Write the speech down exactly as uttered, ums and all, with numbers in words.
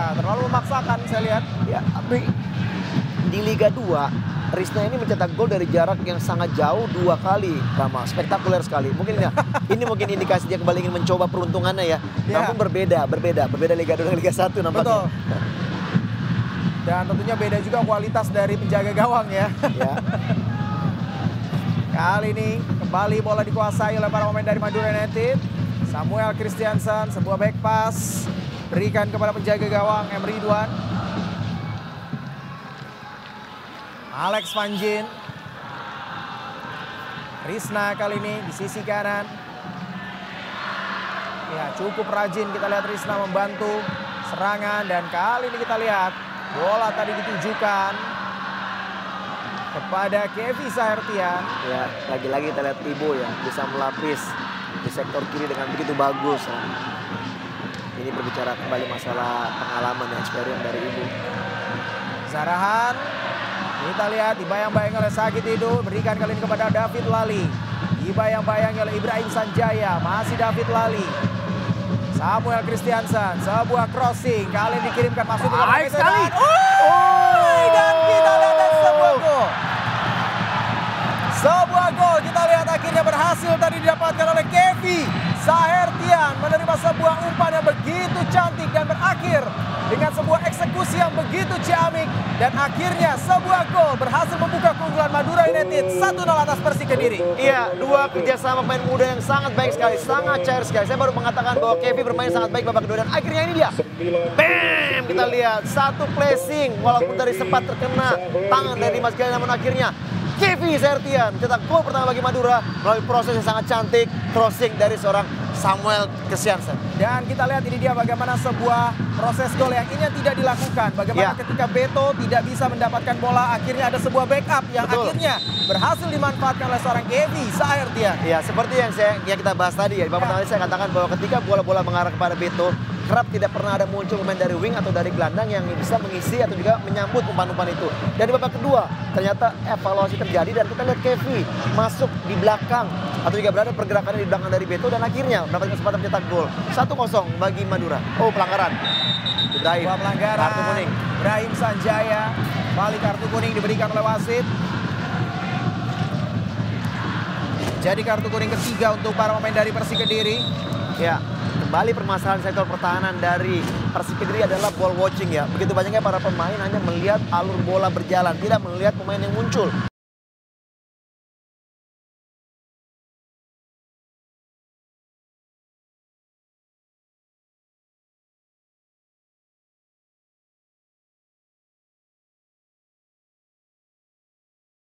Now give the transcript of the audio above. Ya, terlalu memaksakan saya lihat. Ya, tapi di Liga dua Rizna ini mencetak gol dari jarak yang sangat jauh dua kali, Rama. Spektakuler sekali. Mungkin ya, ini mungkin indikasi dia kembali ingin mencoba peruntungannya ya. ya. Namun berbeda, berbeda, berbeda Liga dua dengan Liga satu nampaknya. Betul. Dan tentunya beda juga kualitas dari penjaga gawang ya. ya. Kali ini kembali bola dikuasai oleh para pemain dari Madura United. Samuel Christiansen, sebuah back pass berikan kepada penjaga gawang Emre Duan. Alex Panjin, Rizna kali ini di sisi kanan. Ya, cukup rajin kita lihat Rizna membantu serangan, dan kali ini kita lihat bola tadi ditujukan kepada Kevin Sahertian. Ya, lagi-lagi kita lihat Tibo ya bisa melapis di sektor kiri dengan begitu bagus. Ini berbicara kembali masalah pengalaman dan experience dari Ibu. Sarahan. Kita lihat dibayang-bayang oleh Sakit Tido, berikan kali ini kepada David Lali. Dibayang-bayang oleh Ibrahim Sanjaya, masih David Lali. Samuel Christiansen, sebuah crossing kali ini dikirimkan masuk ke kotak penalti. Oh, dan kita lihat sebuah gol. Sebuah gol kita lihat akhirnya berhasil tadi didapatkan oleh Kevin Sahertian, menerima sebuah umpan yang begitu cantik dan berakhir dengan sebuah eksekusi yang begitu ciamik, dan akhirnya sebuah gol berhasil membuka keunggulan Madura United satu nol atas Persik Kediri. Iya, dua kerjasama pemain muda yang sangat baik sekali, sangat cair sekali. Saya baru mengatakan bahwa Kevin bermain sangat baik babak kedua, dan akhirnya ini dia. Bam! Kita lihat satu pressing walaupun dari sempat terkena tangan dari Mas Gali, namun akhirnya Kevin Sahertian cetak gol pertama bagi Madura melalui proses yang sangat cantik, crossing dari seorang Samuel Christiansen. Dan kita lihat ini dia bagaimana sebuah proses gol yang ini tidak dilakukan. Bagaimana ya. ketika Beto tidak bisa mendapatkan bola, akhirnya ada sebuah backup yang Betul. akhirnya berhasil dimanfaatkan oleh seorang Kevin Sahertian. Ya, seperti yang saya yang kita bahas tadi ya. Di babak ya. tadi saya katakan bahwa ketika bola-bola mengarah kepada Beto, kerap tidak pernah ada muncul pemain dari wing atau dari gelandang yang bisa mengisi atau juga menyambut umpan-umpan itu. Dan di babak kedua ternyata evaluasi terjadi, dan kita lihat Kevin masuk di belakang atau juga berada pergerakannya di belakang dari Beto, dan akhirnya mendapatkan kesempatan mencetak gol satu nol bagi Madura. Oh, pelanggaran. Ibrahim. Pelanggaran. Kartu kuning. Ibrahim Sanjaya balik kartu kuning diberikan oleh wasit. Jadi kartu kuning ketiga untuk para pemain dari Persik Kediri. Ya. Kembali permasalahan sektor pertahanan dari Persik Kediri adalah ball watching ya. Begitu banyaknya para pemain hanya melihat alur bola berjalan, tidak melihat pemain yang muncul.